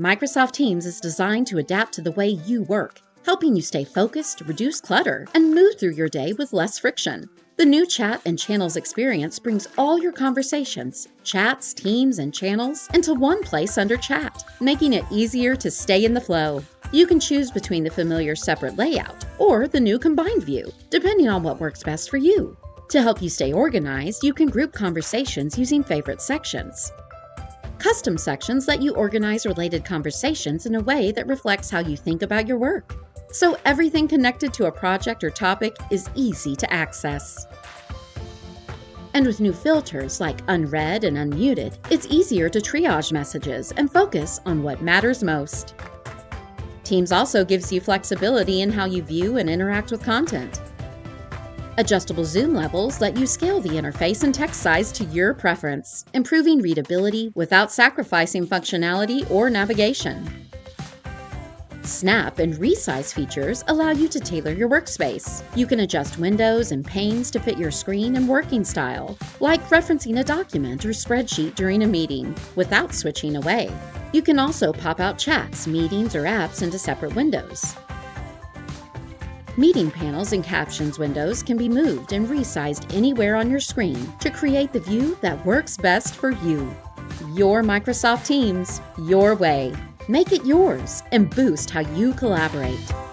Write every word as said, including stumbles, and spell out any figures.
Microsoft Teams is designed to adapt to the way you work, helping you stay focused, reduce clutter, and move through your day with less friction. The new chat and channels experience brings all your conversations, chats, teams, and channels into one place under chat, making it easier to stay in the flow. You can choose between the familiar separate layout or the new combined view, depending on what works best for you. To help you stay organized, you can group conversations using favorite sections. Custom sections let you organize related conversations in a way that reflects how you think about your work, so everything connected to a project or topic is easy to access. And with new filters like unread and unmuted, it's easier to triage messages and focus on what matters most. Teams also gives you flexibility in how you view and interact with content. Adjustable zoom levels let you scale the interface and text size to your preference, improving readability without sacrificing functionality or navigation. Snap and resize features allow you to tailor your workspace. You can adjust windows and panes to fit your screen and working style, like referencing a document or spreadsheet during a meeting, without switching away. You can also pop out chats, meetings, or apps into separate windows. Meeting panels and captions windows can be moved and resized anywhere on your screen to create the view that works best for you. Your Microsoft Teams, your way. Make it yours and boost how you collaborate.